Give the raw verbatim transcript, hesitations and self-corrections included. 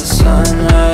the sunrise.